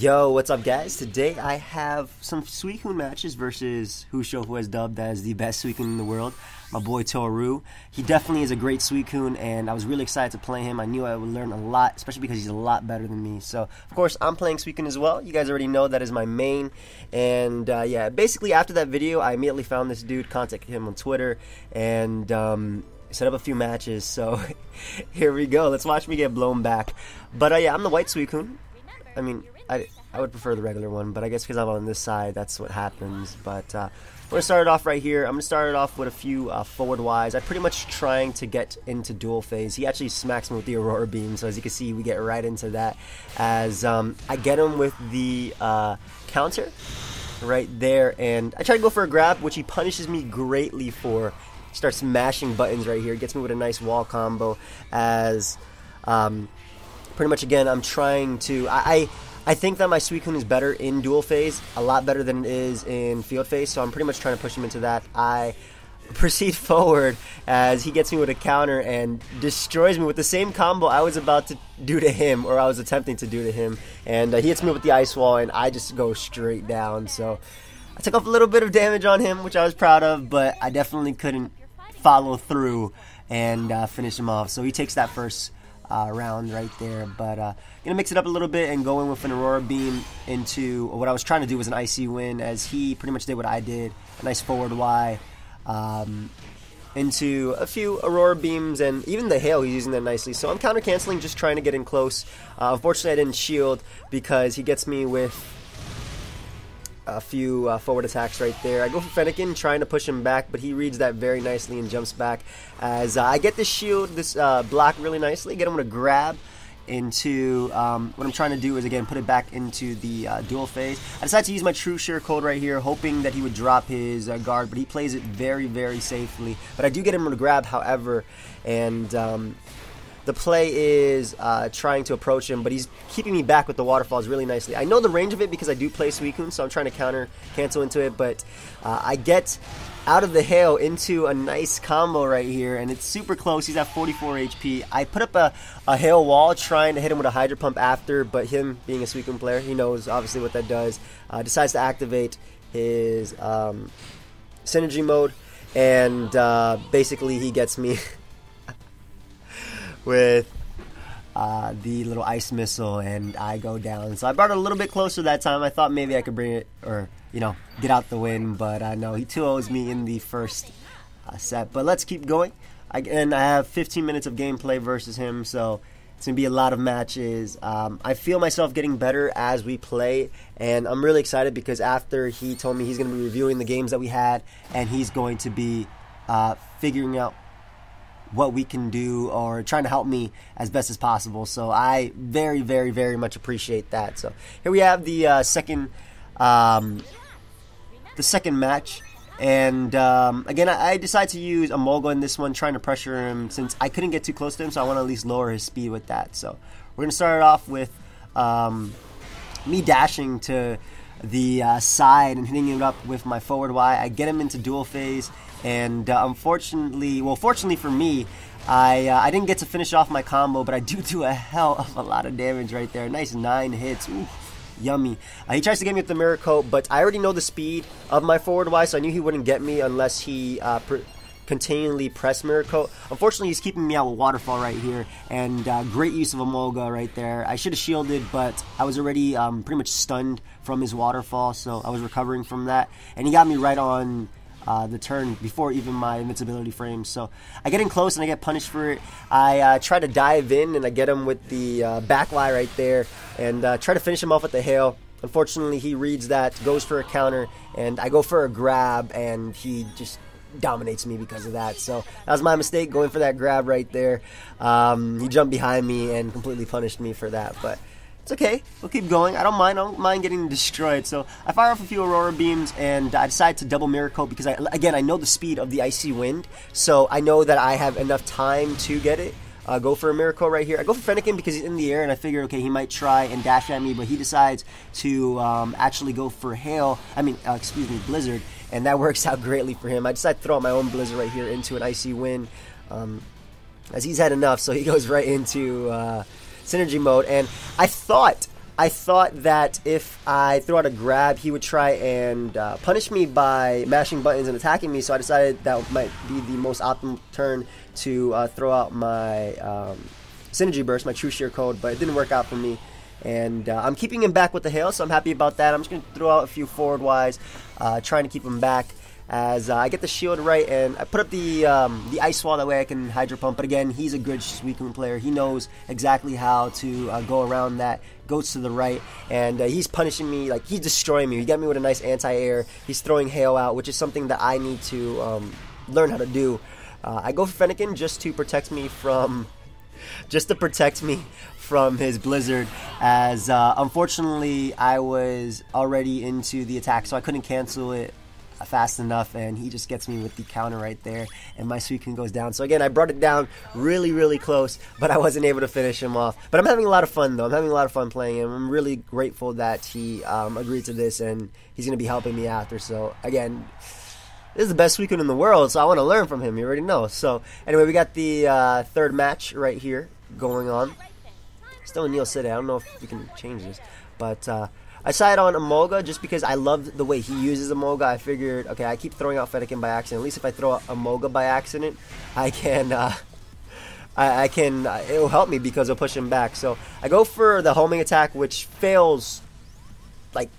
Yo, what's up guys? Today I have some Suicune matches versus who Shofu has dubbed as the best Suicune in the world, my boy Toru. He definitely is a great Suicune and I was really excited to play him. I knew I would learn a lot, especially because he's a lot better than me. So, of course, I'm playing Suicune as well. You guys already know that is my main. And, yeah, basically after that video, I immediately found this dude, contacted him on Twitter, and, set up a few matches. So, here we go. Let's watch me get blown back. But, yeah, I'm the white Suicune. I mean, I would prefer the regular one, but I guess because I'm on this side, that's what happens. But we're going to start it off right here. I'm going to start it off with a few forward Ys. I'm pretty much trying to get into dual phase. He actually smacks me with the Aurora beam, so as you can see, we get right into that as I get him with the counter right there. And I try to go for a grab, which he punishes me greatly for. He starts smashing buttons right here. Gets me with a nice wall combo as... pretty much again, I'm trying to. I think that my Suicune is better in dual phase, a lot better than it is in field phase. So I'm pretty much trying to push him into that. I proceed forward as he gets me with a counter and destroys me with the same combo I was about to do to him, or I was attempting to do to him. And he hits me with the ice wall, and I just go straight down. So I took off a little bit of damage on him, which I was proud of, but I definitely couldn't follow through and finish him off. So he takes that first. Round right there, but gonna mix it up a little bit and go in with an Aurora beam into what I was trying to do was an Icy Wind, as he pretty much did what I did, a nice forward Y into a few Aurora beams, and even the hail, he's using that nicely. So I'm counter canceling, just trying to get in close. Unfortunately I didn't shield because he gets me with a few forward attacks right there. I go for Fennekin, trying to push him back, but he reads that very nicely and jumps back as I get this shield, this block really nicely, get him with a grab into what I'm trying to do is again put it back into the dual phase. I decided to use my true Sheer Cold right here, hoping that he would drop his guard, but he plays it very, very safely. But I do get him with a grab, however, and the play is trying to approach him, but he's keeping me back with the waterfalls really nicely. I know the range of it because I do play Suicune, so I'm trying to counter cancel into it, but I get out of the hail into a nice combo right here, and it's super close. He's at 44 HP. I put up a hail wall trying to hit him with a Hydro Pump after, but him being a Suicune player, he knows obviously what that does. Decides to activate his synergy mode, and basically he gets me... with the little ice missile, and I go down. So I brought it a little bit closer that time. I thought maybe I could bring it, or you know, get out the win, but I know he 2-0s me in the first set. But let's keep going. And I have 15 minutes of gameplay versus him, so it's gonna be a lot of matches. I feel myself getting better as we play, and I'm really excited because after he told me he's gonna be reviewing the games that we had, and he's going to be figuring out what we can do, or trying to help me as best as possible. So I very, very, very much appreciate that. So here we have the second match, and again I decided to use Emolga in this one, trying to pressure him since I couldn't get too close to him, so I want to at least lower his speed with that. So we're gonna start it off with me dashing to the side and hitting it up with my forward Y. I get him into dual phase, and unfortunately, well, fortunately for me, I didn't get to finish off my combo, but I do a hell of a lot of damage right there. Nice 9 hits. Ooh, yummy. He tries to get me with the Miraco, but I already know the speed of my forward Y, so I knew he wouldn't get me unless he continually pressed Miraco. Unfortunately, he's keeping me out with Waterfall right here, and great use of Emolga right there. I should have shielded, but I was already pretty much stunned from his Waterfall, so I was recovering from that, and he got me right on... the turn before even my invincibility frame. So I get in close and I get punished for it. I try to dive in and I get him with the back Y right there, and try to finish him off with the hail. Unfortunately he reads that, goes for a counter, and I go for a grab, and he just dominates me because of that. So that was my mistake, going for that grab right there. He jumped behind me and completely punished me for that, but it's okay, we'll keep going. I don't mind getting destroyed. So I fire off a few Aurora beams, and I decide to double Miracle because I know the speed of the Icy Wind, so I know that I have enough time to get it. Go for a Miracle right here. I go for Fennekin because he's in the air, and I figure, okay, he might try and dash at me, but he decides to actually go for hail. Blizzard, and that works out greatly for him. I decide to throw out my own Blizzard right here into an Icy Wind, as he's had enough, so he goes right into synergy mode, and I thought I thought that if I threw out a grab, he would try and punish me by mashing buttons and attacking me, so I decided that might be the most optimal turn to throw out my Synergy Burst, my true Sheer Cold, but it didn't work out for me. And I'm keeping him back with the hail, so I'm happy about that. I'm just going to throw out a few forward Ys, trying to keep him back as I get the shield right, and I put up the ice wall, that way I can Hydro Pump. But again, he's a good Suicune player. He knows exactly how to go around that, goes to the right, and he's punishing me, like he's destroying me. He got me with a nice anti-air. He's throwing hail out, which is something that I need to learn how to do. I go for Fennekin just to protect me from his Blizzard, as unfortunately I was already into the attack, so I couldn't cancel it fast enough, and he just gets me with the counter right there, and my Suicune goes down. So again, I brought it down really, really close, but I wasn't able to finish him off. But I'm having a lot of fun, though. I'm having a lot of fun playing him. I'm really grateful that he agreed to this, and he's going to be helping me after. So again, this is the best Suicune in the world, so I want to learn from him. You already know. So anyway, we got the third match right here going on. Still in Neil City. I don't know if we can change this, but I side on Emolga just because I loved the way he uses Emolga. I figured, okay, I keep throwing out Fennekin by accident. At least if I throw out Emolga by accident, I can, it'll help me because it'll push him back. So I go for the homing attack, which fails like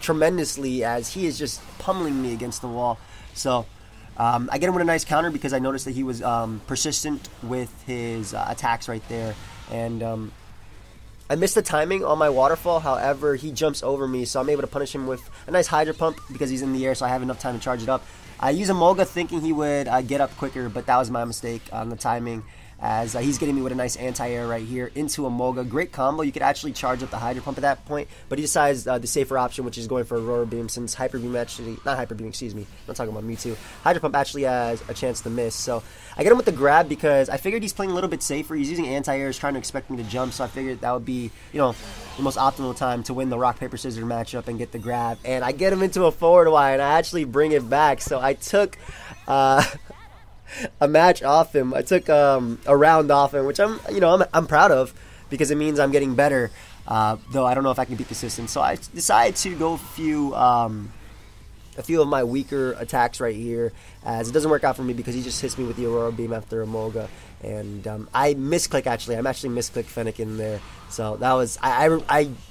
tremendously as he is just pummeling me against the wall. So I get him with a nice counter because I noticed that he was persistent with his attacks right there, and I missed the timing on my Waterfall. However, he jumps over me, so I'm able to punish him with a nice Hydro Pump because he's in the air, so I have enough time to charge it up. I use Emolga thinking he would get up quicker, but that was my mistake on the timing, as he's getting me with a nice anti-air right here into Emolga. Great combo. You could actually charge up the Hydro Pump at that point, but he decides the safer option, which is going for Aurora Beam, since Hyper Beam actually, not Hyper Beam, excuse me, I'm not talking about Mewtwo, Hydro Pump actually has a chance to miss. So I get him with the grab because I figured he's playing a little bit safer. He's using anti-air, he's trying to expect me to jump, so I figured that would be, you know, the most optimal time to win the rock, paper, scissors matchup and get the grab. And I get him into a forward Y, and I actually bring it back. So I took a match off him. I took a round off him, which I'm, you know, I'm proud of because it means I'm getting better. Though I don't know if I can be consistent, so I decided to go a few of my weaker attacks right here, as it doesn't work out for me because he just hits me with the Aurora Beam after Emolga, and I misclick actually. I'm actually misclick Fennekin there, so that was I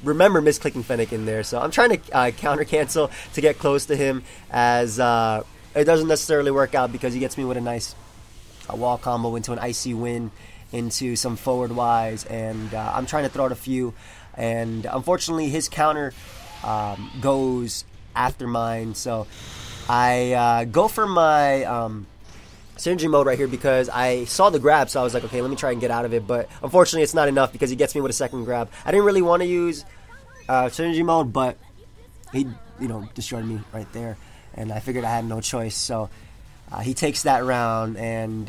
remember misclicking Fennekin there. So I'm trying to counter cancel to get close to him, as it doesn't necessarily work out because he gets me with a nice wall combo into an Icy Wind, into some forward Ys, and I'm trying to throw out a few, and unfortunately his counter goes after mine. So I go for my synergy mode right here because I saw the grab, so I was like, okay, let me try and get out of it, but unfortunately it's not enough because he gets me with a second grab. I didn't really want to use synergy mode, but he, you know, destroyed me right there, and I figured I had no choice. So he takes that round, and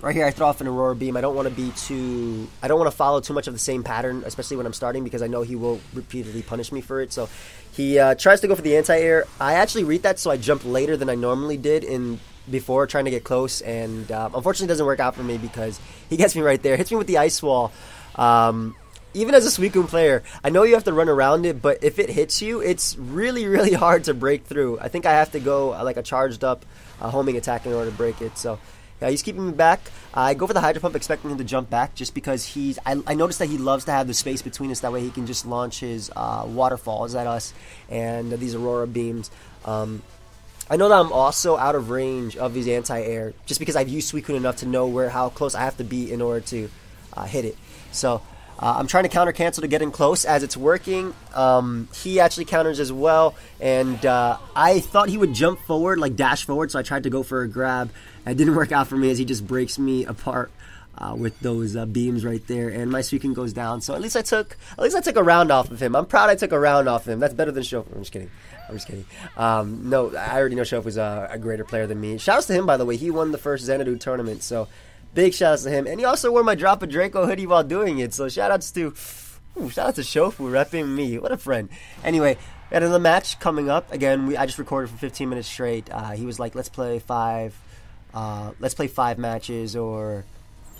right here I throw off an Aurora Beam. I don't want to follow too much of the same pattern, especially when I'm starting, because I know he will repeatedly punish me for it. So he tries to go for the anti-air. I actually read that, so I jump later than I normally did before trying to get close, and unfortunately it doesn't work out for me because he gets me right there, hits me with the ice wall. Even as a Suicune player, I know you have to run around it, but if it hits you, it's really, really hard to break through. I think I have to go like a charged up homing attack in order to break it. So yeah, he's keeping me back. I go for the Hydro Pump expecting him to jump back just because I noticed that he loves to have the space between us. That way he can just launch his waterfalls at us and these Aurora Beams. I know that I'm also out of range of these anti-air just because I've used Suicune enough to know how close I have to be in order to hit it. So I'm trying to counter cancel to get in close as it's working. He actually counters as well, and I thought he would jump forward, like dash forward, so I tried to go for a grab. It didn't work out for me as he just breaks me apart with those beams right there, and my Suicune goes down. So at least I took a round off of him. I'm proud I took a round off of him. That's better than Shofu. I'm just kidding. No, I already know Shofu's a greater player than me. Shout out to him, by the way. He won the first Xanadu tournament, so big shout-outs to him. And he also wore my Drop of Draco hoodie while doing it. So shout-outs to Shofu repping me. What a friend. Anyway, we had another match coming up. Again, I just recorded for 15 minutes straight. He was like, let's play five matches, or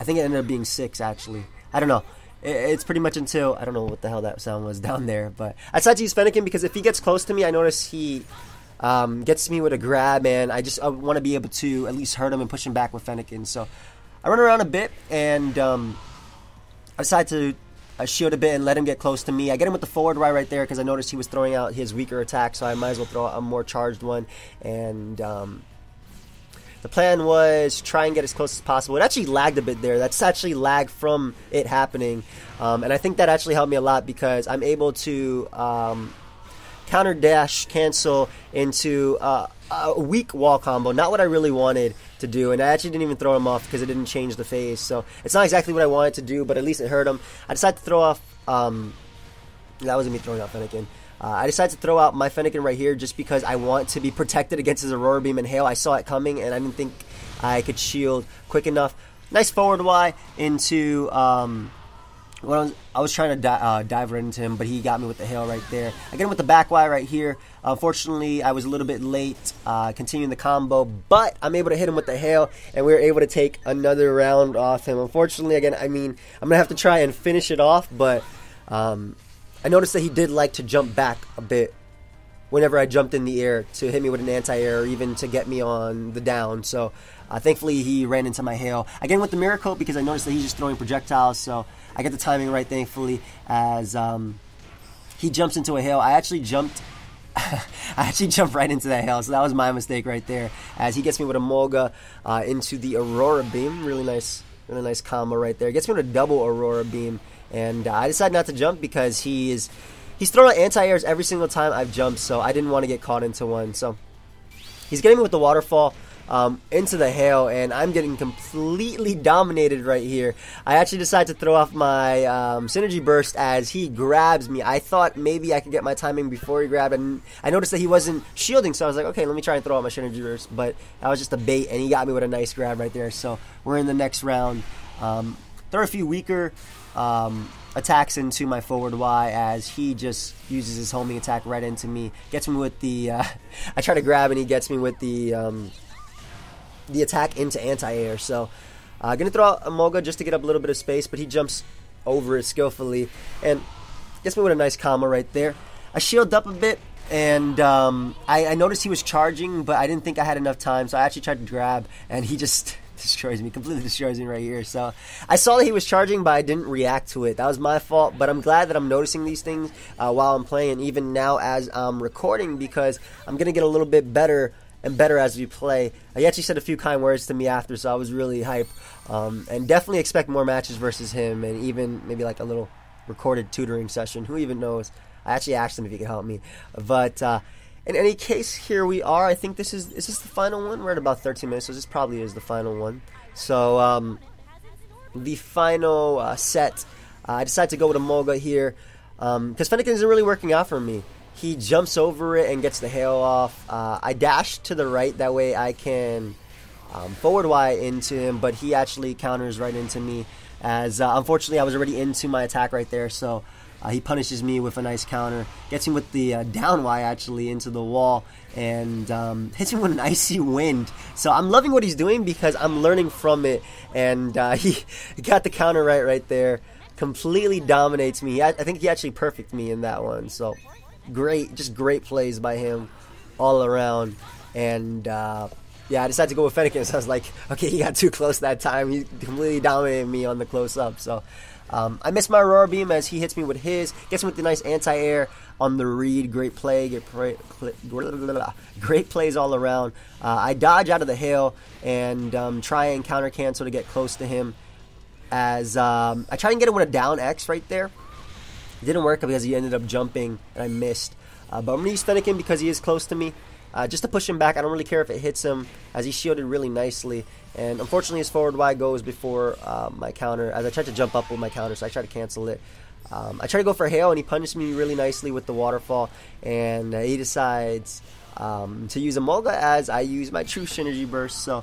I think it ended up being six, actually. I don't know. It's pretty much until, I don't know what the hell that sound was down there, but I decided to use Fennekin because if he gets close to me, I notice he gets me with a grab, and I want to be able to at least hurt him and push him back with Fennekin. So I run around a bit, and I decide to shield a bit and let him get close to me. I get him with the forward right there because I noticed he was throwing out his weaker attack, so I might as well throw out a more charged one. And the plan was try and get as close as possible. It actually lagged a bit there. That's actually lag from it happening. And I think that actually helped me a lot because I'm able to counter dash cancel into a weak wall combo. Not what I really wanted to do. And I actually didn't even throw him off because it didn't change the phase. So it's not exactly what I wanted to do, but at least it hurt him. I decided to throw off... that wasn't me throwing off Fennekin. I decided to throw out my Fennekin right here just because I want to be protected against his Aurora beam and hail. I saw it coming and I didn't think I could shield quick enough. Nice forward Y into... I was trying to dive right into him, but he got me with the hail right there. I get him with the back Y right here. Unfortunately, I was a little bit late continuing the combo, but I'm able to hit him with the hail, and we were able to take another round off him. Unfortunately, again, I mean, I'm going to have to try and finish it off, but... I noticed that he did like to jump back a bit whenever I jumped in the air to hit me with an anti-air or even to get me on the down. So thankfully he ran into my hail. Again with the Miraco because I noticed that he's just throwing projectiles. So I get the timing right thankfully as he jumps into a hail. I actually jumped right into that hail. So that was my mistake right there as he gets me with Emolga into the Aurora beam. Really nice combo right there. Gets me with a double Aurora beam. And I decided not to jump because he's thrown out anti-airs every single time I've jumped, so I didn't want to get caught into one. So he's getting me with the waterfall into the hail, and I'm getting completely dominated right here. I actually decided to throw off my synergy burst as he grabs me. I thought maybe I could get my timing before he grabbed, and I noticed that he wasn't shielding, so I was like, okay, let me try and throw out my synergy burst. But that was just a bait, and he got me with a nice grab right there. So we're in the next round. Throw a few weaker... attacks into my forward Y as he just uses his homing attack right into me. Gets me with the I try to grab and he gets me with the attack into anti-air. So gonna throw out Emolga just to get up a little bit of space, but he jumps over it skillfully and gets me with a nice combo right there. I shield up a bit and I noticed he was charging, but I didn't think I had enough time, so I actually tried to grab and he just destroys me, completely destroys me right here. So I saw that he was charging, but I didn't react to it. That was my fault, but I'm glad that I'm noticing these things while I'm playing, even now as I'm recording, because I'm gonna get a little bit better and better as we play. He actually said a few kind words to me after, so I was really hype, and definitely expect more matches versus him, and even maybe like a little recorded tutoring session, who even knows. I actually asked him if he could help me, but in any case, here we are. I think is this the final one? We're at about 13 minutes, so this probably is the final one. So, the final set. I decided to go with Emolga here, because Fennekin isn't really working out for me. He jumps over it and gets the hail off. I dash to the right, that way I can forward Y into him, but he actually counters right into me, as unfortunately I was already into my attack right there, so... he punishes me with a nice counter, gets him with the down Y actually into the wall, and hits him with an icy wind. So I'm loving what he's doing because I'm learning from it, and he got the counter right there, completely dominates me. I think he actually perfected me in that one, so great, just great plays by him all around. And yeah, I decided to go with Fennekin, so I was like, okay, he got too close that time, he completely dominated me on the close up, so... I missed my Aurora beam as he hits me with his, gets me with the nice anti-air on the read. Great play, great plays all around. I dodge out of the hail and try and counter cancel to get close to him. As I try and get him with a down X right there. It didn't work because he ended up jumping and I missed. But I'm gonna use Fennekin because he is close to me. Just to push him back, I don't really care if it hits him, as he shielded really nicely. And unfortunately, his forward Y goes before my counter, as I tried to jump up with my counter, so I tried to cancel it. I tried to go for hail, and he punished me really nicely with the waterfall. And he decides to use Emolga as I use my true synergy burst. So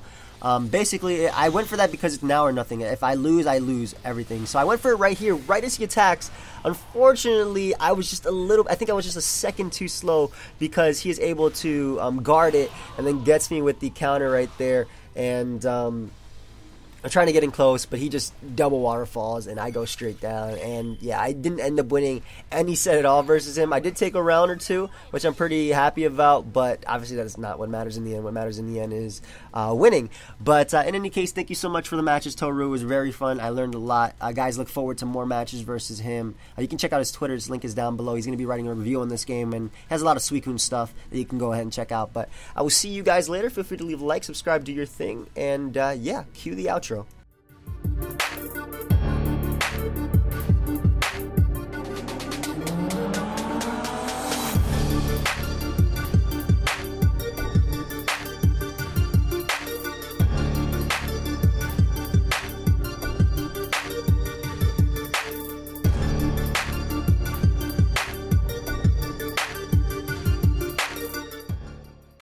basically, I went for that because it's now or nothing. If I lose, I lose everything. So I went for it right here, right as he attacks. Unfortunately, I was just a little... I think I was just a second too slow because he is able to guard it and then gets me with the counter right there. And I'm trying to get in close, but he just double waterfalls, and I go straight down. And yeah, I didn't end up winning any set at all versus him. I did take a round or two, which I'm pretty happy about, but obviously that is not what matters in the end. What matters in the end is winning. But in any case, thank you so much for the matches, Toru. It was very fun. I learned a lot. Guys, look forward to more matches versus him. You can check out his Twitter. His link is down below. He's going to be writing a review on this game, and has a lot of Suicune stuff that you can go ahead and check out. But I will see you guys later. Feel free to leave a like, subscribe, do your thing, and yeah, cue the outro.